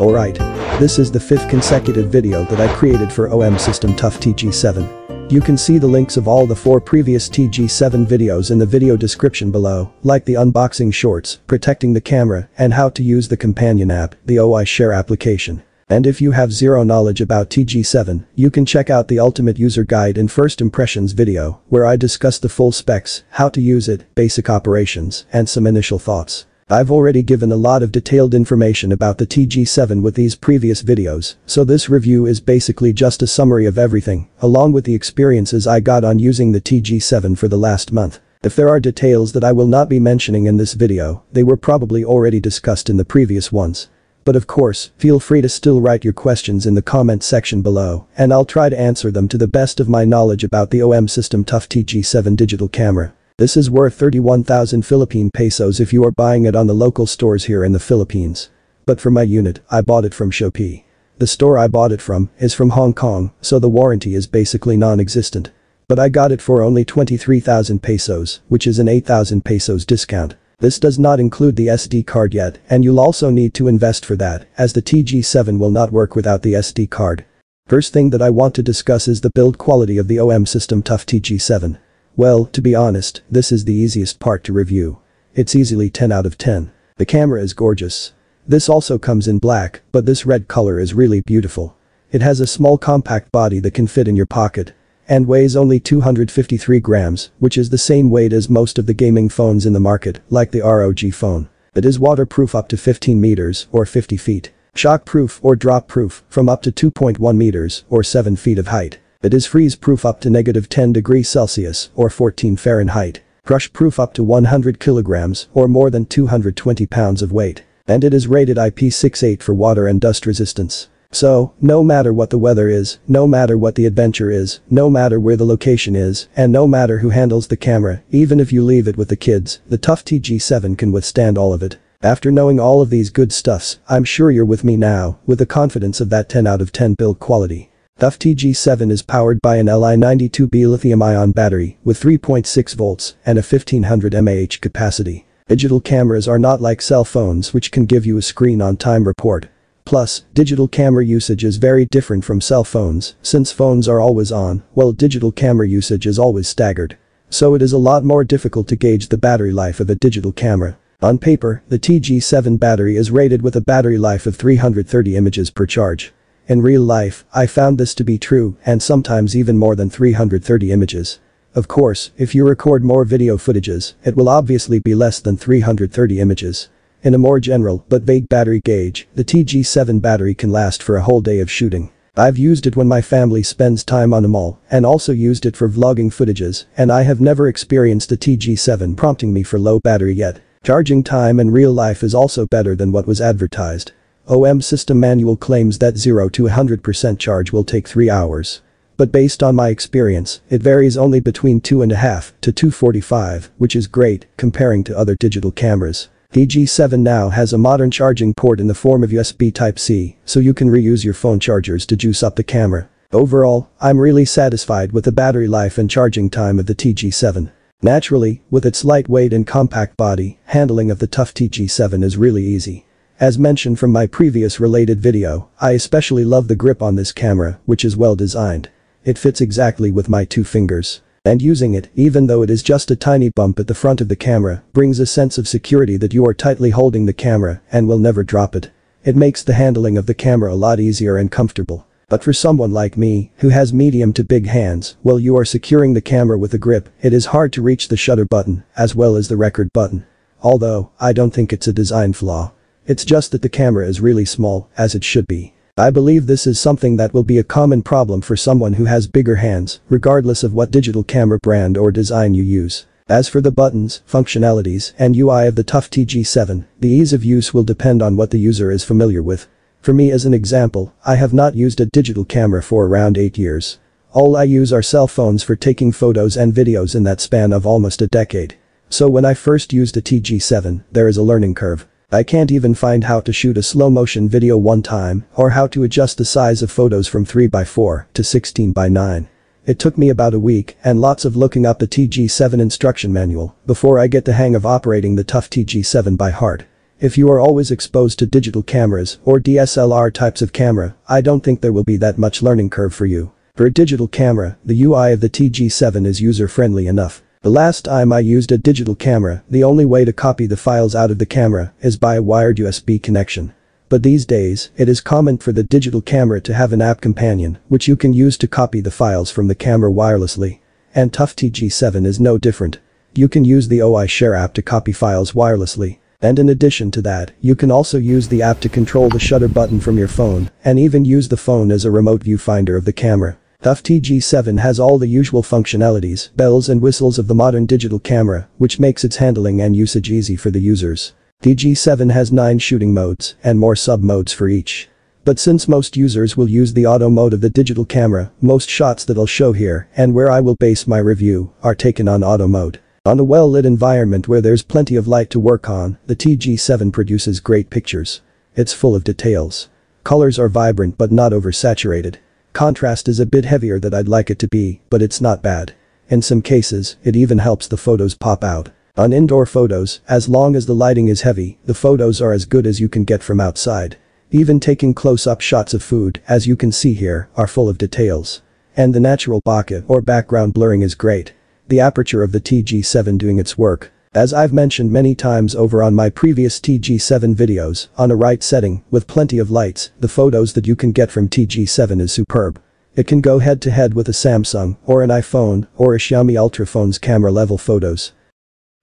Alright, this is the 5th consecutive video that I created for OM System Tough TG7. You can see the links of all the 4 previous TG7 videos in the video description below, like the unboxing shorts, protecting the camera, and how to use the companion app, the OI Share application. And if you have zero knowledge about TG7, you can check out the Ultimate User Guide and First Impressions video, where I discuss the full specs, how to use it, basic operations, and some initial thoughts. I've already given a lot of detailed information about the TG7 with these previous videos, so this review is basically just a summary of everything, along with the experiences I got on using the TG7 for the last month. If there are details that I will not be mentioning in this video, they were probably already discussed in the previous ones. But of course, feel free to still write your questions in the comment section below, and I'll try to answer them to the best of my knowledge about the OM System Tough TG7 digital camera. This is worth 31,000 Philippine pesos if you are buying it on the local stores here in the Philippines. But for my unit, I bought it from Shopee. The store I bought it from is from Hong Kong, so the warranty is basically non-existent. But I got it for only 23,000 pesos, which is an 8,000 pesos discount. This does not include the SD card yet, and you'll also need to invest for that, as the TG7 will not work without the SD card. First thing that I want to discuss is the build quality of the OM System Tough TG7. Well, to be honest, this is the easiest part to review. It's easily 10 out of 10. The camera is gorgeous. This also comes in black, but this red color is really beautiful. It has a small compact body that can fit in your pocket and weighs only 253 grams, which is the same weight as most of the gaming phones in the market, like the ROG phone. It is waterproof up to 15 meters or 50 feet, shockproof or dropproof from up to 2.1 meters or 7 feet of height. It is freeze-proof up to -10 degrees Celsius or 14 Fahrenheit, crush-proof up to 100 kilograms or more than 220 pounds of weight, and it is rated IP68 for water and dust resistance. So, no matter what the weather is, no matter what the adventure is, no matter where the location is, and no matter who handles the camera, even if you leave it with the kids, the Tough TG7 can withstand all of it. After knowing all of these good stuffs, I'm sure you're with me now, with the confidence of that 10 out of 10 build quality. Tough TG7 is powered by an Li-92B lithium-ion battery with 3.6 volts and a 1500 mAh capacity. Digital cameras are not like cell phones, which can give you a screen-on-time report. Plus, digital camera usage is very different from cell phones, since phones are always on, while digital camera usage is always staggered. So it is a lot more difficult to gauge the battery life of a digital camera. On paper, the TG7 battery is rated with a battery life of 330 images per charge. In real life, I found this to be true, and sometimes even more than 330 images. Of course, if you record more video footages, it will obviously be less than 330 images. In a more general but vague battery gauge, the TG7 battery can last for a whole day of shooting. I've used it when my family spends time on a mall, and also used it for vlogging footages, and I have never experienced a TG7 prompting me for low battery yet. Charging time in real life is also better than what was advertised. OM System Manual claims that 0 to 100% charge will take 3 hours. But based on my experience, it varies only between 2.5 to 245, which is great, comparing to other digital cameras. TG7 now has a modern charging port in the form of USB Type-C, so you can reuse your phone chargers to juice up the camera. Overall, I'm really satisfied with the battery life and charging time of the TG7. Naturally, with its lightweight and compact body, handling of the Tough TG7 is really easy. As mentioned from my previous related video, I especially love the grip on this camera, which is well designed. It fits exactly with my 2 fingers. And using it, even though it is just a tiny bump at the front of the camera, brings a sense of security that you are tightly holding the camera and will never drop it. It makes the handling of the camera a lot easier and comfortable. But for someone like me, who has medium to big hands, while you are securing the camera with a grip, it is hard to reach the shutter button, as well as the record button. Although, I don't think it's a design flaw. It's just that the camera is really small, as it should be. I believe this is something that will be a common problem for someone who has bigger hands, regardless of what digital camera brand or design you use. As for the buttons, functionalities, and UI of the Tough TG7, the ease of use will depend on what the user is familiar with. For me as an example, I have not used a digital camera for around 8 years. All I use are cell phones for taking photos and videos in that span of almost a decade. So when I first used a TG7, there is a learning curve. I can't even find how to shoot a slow-motion video one time, or how to adjust the size of photos from 3x4 to 16x9. It took me about a week and lots of looking up the TG7 instruction manual before I get the hang of operating the Tough TG7 by heart. If you are always exposed to digital cameras or DSLR types of camera, I don't think there will be that much learning curve for you. For a digital camera, the UI of the TG7 is user-friendly enough. The last time I used a digital camera, the only way to copy the files out of the camera is by a wired USB connection. But these days, it is common for the digital camera to have an app companion, which you can use to copy the files from the camera wirelessly. And Tough TG7 is no different. You can use the OI Share app to copy files wirelessly. And in addition to that, you can also use the app to control the shutter button from your phone and even use the phone as a remote viewfinder of the camera. Tough TG7 has all the usual functionalities, bells and whistles of the modern digital camera, which makes its handling and usage easy for the users. TG7 has 9 shooting modes and more sub-modes for each. But since most users will use the auto mode of the digital camera, most shots that I'll show here and where I will base my review are taken on auto mode. On a well-lit environment where there's plenty of light to work on, the TG7 produces great pictures. It's full of details. Colors are vibrant but not oversaturated. Contrast is a bit heavier than I'd like it to be, but it's not bad. In some cases, it even helps the photos pop out. On indoor photos, as long as the lighting is heavy, the photos are as good as you can get from outside. Even taking close-up shots of food, as you can see here, are full of details. And the natural bokeh or background blurring is great. The aperture of the TG7 doing its work. As I've mentioned many times over on my previous TG7 videos, on a right setting, with plenty of lights, the photos that you can get from TG7 is superb. It can go head to head with a Samsung or an iPhone or a Xiaomi Ultraphone's camera level photos.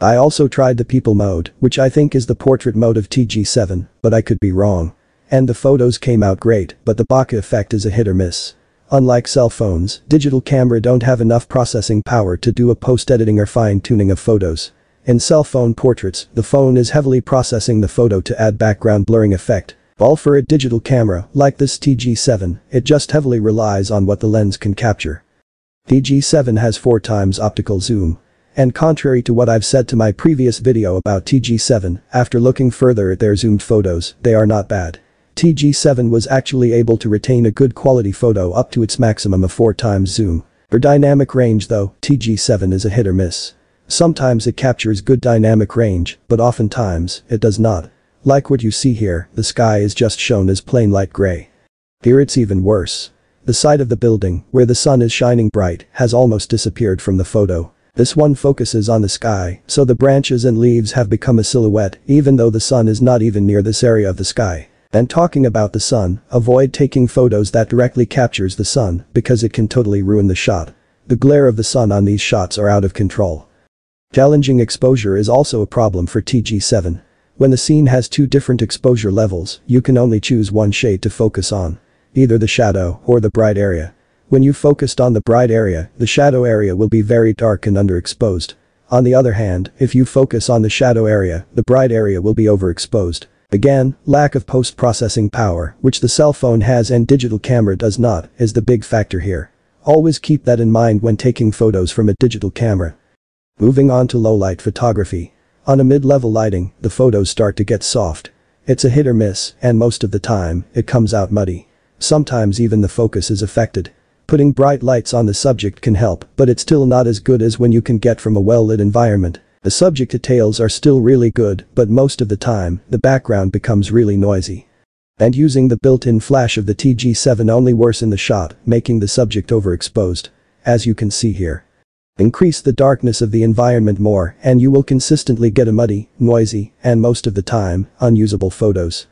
I also tried the people mode, which I think is the portrait mode of TG7, but I could be wrong. And the photos came out great, but the bokeh effect is a hit or miss. Unlike cell phones, digital camera don't have enough processing power to do a post-editing or fine-tuning of photos. In cell phone portraits, the phone is heavily processing the photo to add background blurring effect. While for a digital camera, like this TG7, it just heavily relies on what the lens can capture. TG7 has 4x optical zoom. And contrary to what I've said to my previous video about TG7, after looking further at their zoomed photos, they are not bad. TG7 was actually able to retain a good quality photo up to its maximum of 4x zoom. For dynamic range though, TG7 is a hit or miss. Sometimes it captures good dynamic range, but oftentimes, it does not. Like what you see here, the sky is just shown as plain light gray. Here it's even worse. The side of the building, where the sun is shining bright, has almost disappeared from the photo. This one focuses on the sky, so the branches and leaves have become a silhouette, even though the sun is not even near this area of the sky. And talking about the sun, avoid taking photos that directly captures the sun, because it can totally ruin the shot. The glare of the sun on these shots are out of control. Challenging exposure is also a problem for TG7. When the scene has 2 different exposure levels, you can only choose one shade to focus on. Either the shadow or the bright area. When you focused on the bright area, the shadow area will be very dark and underexposed. On the other hand, if you focus on the shadow area, the bright area will be overexposed. Again, lack of post-processing power, which the cell phone has and digital camera does not, is the big factor here. Always keep that in mind when taking photos from a digital camera. Moving on to low-light photography. On a mid-level lighting, the photos start to get soft. It's a hit or miss, and most of the time, it comes out muddy. Sometimes even the focus is affected. Putting bright lights on the subject can help, but it's still not as good as when you can get from a well-lit environment. The subject details are still really good, but most of the time, the background becomes really noisy. And using the built-in flash of the TG7 only worsen the shot, making the subject overexposed. As you can see here. Increase the darkness of the environment more, and you will consistently get a muddy, noisy, and most of the time, unusable photos.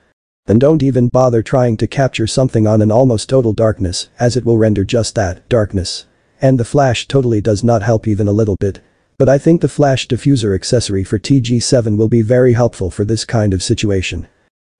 And don't even bother trying to capture something on an almost total darkness, as it will render just that, darkness. And the flash totally does not help even a little bit. But I think the flash diffuser accessory for TG7 will be very helpful for this kind of situation.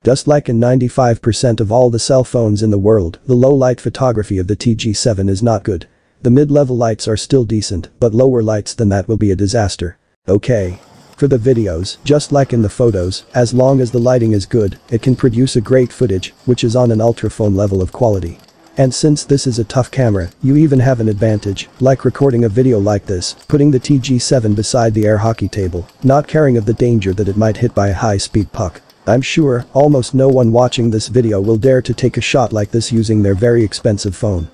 Just like in 95% of all the cell phones in the world, the low-light photography of the TG7 is not good. The mid-level lights are still decent, but lower lights than that will be a disaster. Okay. For the videos, just like in the photos, as long as the lighting is good, it can produce a great footage, which is on an ultraphone level of quality. And since this is a tough camera, you even have an advantage, like recording a video like this, putting the TG7 beside the air hockey table, not caring of the danger that it might hit by a high-speed puck. I'm sure almost no one watching this video will dare to take a shot like this using their very expensive phone.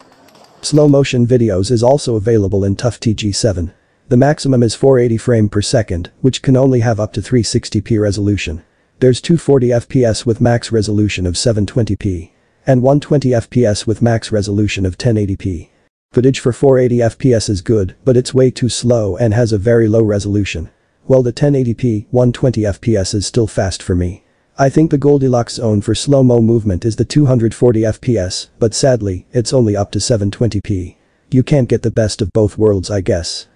Slow motion videos is also available in Tough TG7. The maximum is 480 frames per second, which can only have up to 360p resolution. There's 240 FPS with max resolution of 720p. And 120 FPS with max resolution of 1080p. Footage for 480 FPS is good, but it's way too slow and has a very low resolution. While the 1080p, 120 FPS is still fast for me. I think the Goldilocks zone for slow-mo movement is the 240 FPS, but sadly, it's only up to 720p. You can't get the best of both worlds, I guess.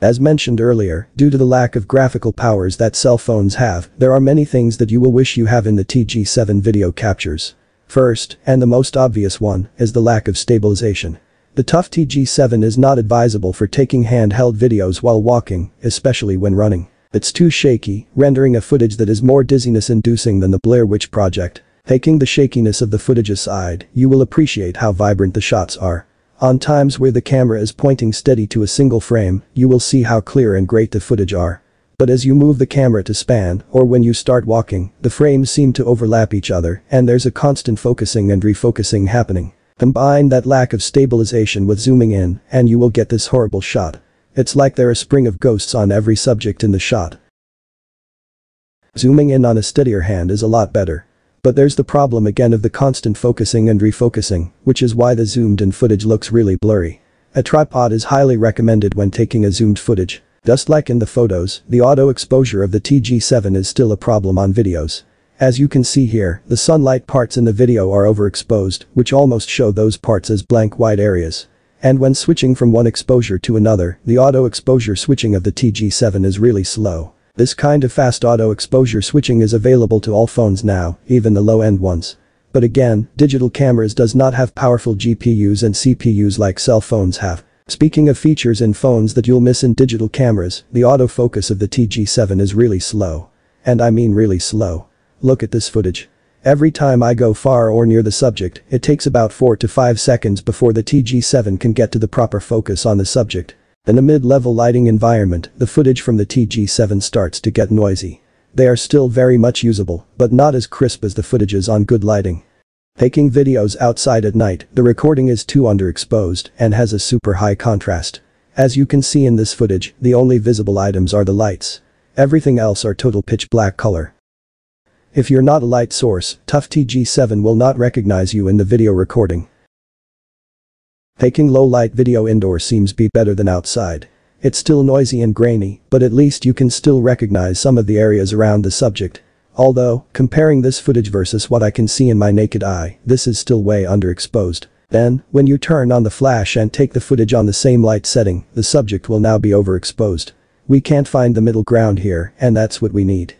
As mentioned earlier, due to the lack of graphical powers that cell phones have, there are many things that you will wish you have in the TG7 video captures. First, and the most obvious one, is the lack of stabilization. The Tough TG7 is not advisable for taking handheld videos while walking, especially when running. It's too shaky, rendering a footage that is more dizziness-inducing than the Blair Witch Project. Taking the shakiness of the footage aside, you will appreciate how vibrant the shots are. On times where the camera is pointing steady to a single frame, you will see how clear and great the footage are. But as you move the camera to span, or when you start walking, the frames seem to overlap each other, and there's a constant focusing and refocusing happening. Combine that lack of stabilization with zooming in, and you will get this horrible shot. It's like there are a string of ghosts on every subject in the shot. Zooming in on a steadier hand is a lot better. But there's the problem again of the constant focusing and refocusing, which is why the zoomed-in footage looks really blurry. A tripod is highly recommended when taking a zoomed footage. Just like in the photos, the auto exposure of the TG7 is still a problem on videos. As you can see here, the sunlight parts in the video are overexposed, which almost show those parts as blank white areas. And when switching from one exposure to another, the auto exposure switching of the TG7 is really slow. This kind of fast auto exposure switching is available to all phones now, even the low-end ones. But again, digital cameras does not have powerful GPUs and CPUs like cell phones have. Speaking of features in phones that you'll miss in digital cameras, the autofocus of the TG7 is really slow. And I mean really slow. Look at this footage. Every time I go far or near the subject, it takes about 4 to 5 seconds before the TG7 can get to the proper focus on the subject. In a mid-level lighting environment, the footage from the TG7 starts to get noisy. They are still very much usable, but not as crisp as the footages on good lighting. Taking videos outside at night, the recording is too underexposed and has a super high contrast. As you can see in this footage, the only visible items are the lights. Everything else are total pitch black color. If you're not a light source, Tough TG7 will not recognize you in the video recording. Taking low-light video indoor seems be better than outside. It's still noisy and grainy, but at least you can still recognize some of the areas around the subject. Although, comparing this footage versus what I can see in my naked eye, this is still way underexposed. Then, when you turn on the flash and take the footage on the same light setting, the subject will now be overexposed. We can't find the middle ground here, and that's what we need.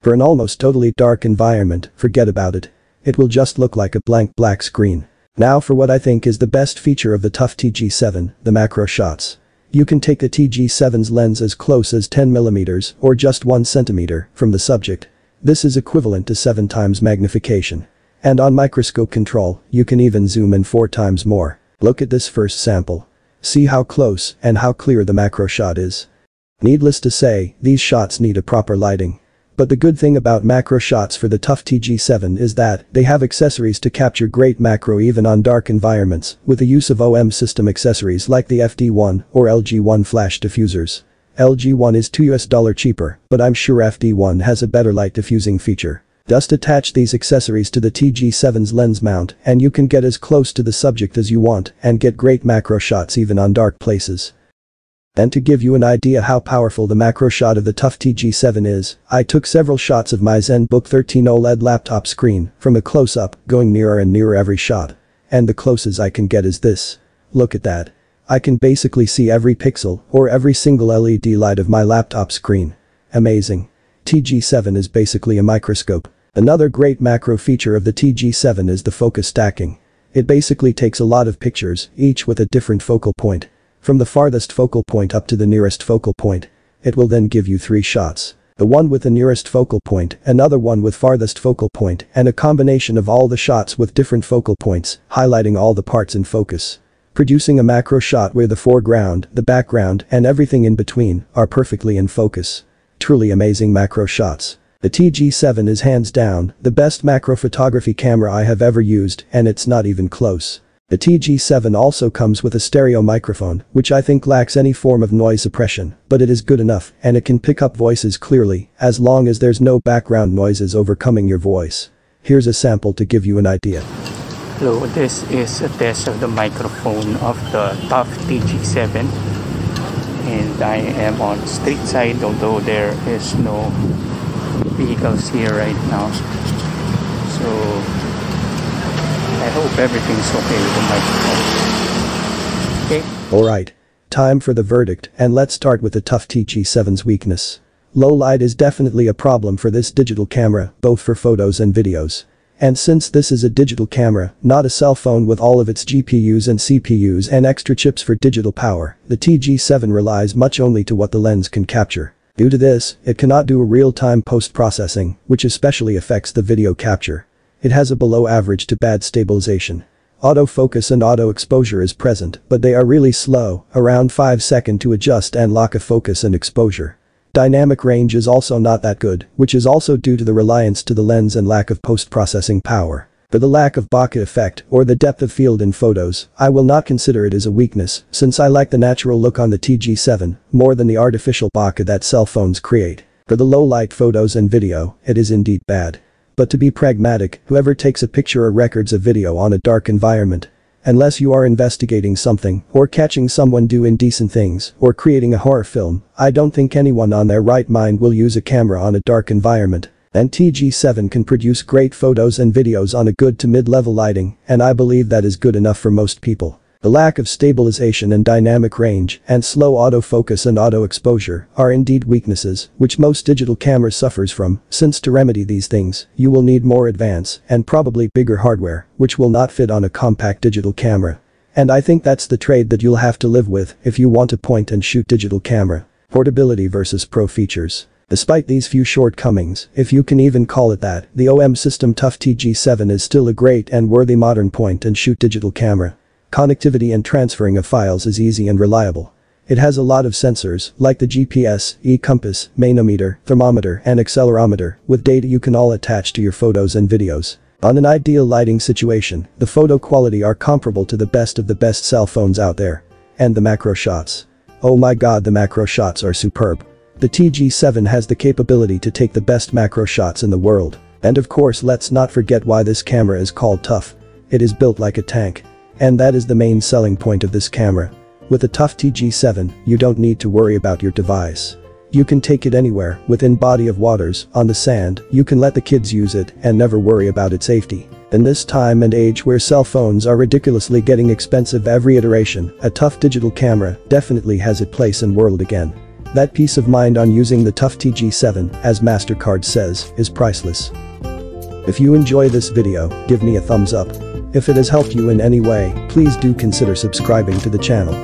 For an almost totally dark environment, forget about it. It will just look like a blank black screen. Now for what I think is the best feature of the Tough TG7, the macro shots. You can take the TG7's lens as close as 10mm or just 1cm from the subject. This is equivalent to 7 times magnification. And on microscope control, you can even zoom in 4 times more. Look at this first sample. See how close and how clear the macro shot is. Needless to say, these shots need a proper lighting. But the good thing about macro shots for the Tough TG7 is that they have accessories to capture great macro even on dark environments with the use of OM system accessories like the FD1 or LG1 flash diffusers. LG1 is $2 cheaper, but I'm sure FD1 has a better light diffusing feature. Just attach these accessories to the TG7's lens mount and you can get as close to the subject as you want and get great macro shots even on dark places. And to give you an idea how powerful the macro shot of the Tough TG7 is, I took several shots of my Zenbook 13 OLED laptop screen from a close-up, going nearer and nearer every shot. And the closest I can get is this. Look at that. I can basically see every pixel or every single LED light of my laptop screen. Amazing. TG7 is basically a microscope. Another great macro feature of the TG7 is the focus stacking. It basically takes a lot of pictures, each with a different focal point. From the farthest focal point up to the nearest focal point. It will then give you 3 shots. The one with the nearest focal point, another one with farthest focal point, and a combination of all the shots with different focal points, highlighting all the parts in focus. Producing a macro shot where the foreground, the background, and everything in between are perfectly in focus. Truly amazing macro shots. The TG7 is hands down the best macro photography camera I have ever used, and it's not even close. The TG7 also comes with a stereo microphone, which I think lacks any form of noise suppression, but it is good enough and it can pick up voices clearly as long as there's no background noises overcoming your voice. Here's a sample to give you an idea. Hello, this is a test of the microphone of the Tough TG7, and I am on the street side, although there is no vehicles here right now. So I hope everything's okay with the microphone. Okay? Alright. Time for the verdict, and let's start with the Tough TG7's weakness. Low light is definitely a problem for this digital camera, both for photos and videos. And since this is a digital camera, not a cell phone with all of its GPUs and CPUs and extra chips for digital power, the TG7 relies much only to what the lens can capture. Due to this, it cannot do a real-time post-processing, which especially affects the video capture. It has a below average to bad stabilization. Autofocus and auto exposure is present, but they are really slow, around 5 seconds to adjust and lock a focus and exposure. Dynamic range is also not that good, which is also due to the reliance to the lens and lack of post-processing power. For the lack of bokeh effect or the depth of field in photos, I will not consider it as a weakness since I like the natural look on the TG7 more than the artificial bokeh that cell phones create. For the low light photos and video, it is indeed bad. But to be pragmatic, whoever takes a picture or records a video on a dark environment, unless you are investigating something or catching someone do indecent things or creating a horror film, I don't think anyone on their right mind will use a camera on a dark environment. And TG7 can produce great photos and videos on a good to mid-level lighting, and I believe that is good enough for most people. The lack of stabilization and dynamic range and slow autofocus and auto exposure are indeed weaknesses which most digital camera suffers from, since to remedy these things, you will need more advanced and probably bigger hardware, which will not fit on a compact digital camera. And I think that's the trade that you'll have to live with if you want a point-and-shoot digital camera. Portability versus pro features. Despite these few shortcomings, if you can even call it that, the OM System Tough TG7 is still a great and worthy modern point-and-shoot digital camera. Connectivity and transferring of files is easy and reliable. It has a lot of sensors, like the GPS, e-compass, manometer, thermometer, and accelerometer, with data you can all attach to your photos and videos. On an ideal lighting situation, the photo quality are comparable to the best cell phones out there. And the macro shots. Oh my god, the macro shots are superb. The TG7 has the capability to take the best macro shots in the world. And of course, let's not forget why this camera is called Tough. It is built like a tank. And that is the main selling point of this camera. With the Tough TG7, you don't need to worry about your device. You can take it anywhere, within body of waters, on the sand, you can let the kids use it and never worry about its safety. In this time and age where cell phones are ridiculously getting expensive every iteration, a Tough digital camera definitely has its place in world again. That peace of mind on using the Tough TG7, as MasterCard says, is priceless. If you enjoy this video, give me a thumbs up. If it has helped you in any way, please do consider subscribing to the channel.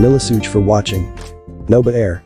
Milasuj for watching. Noba Air.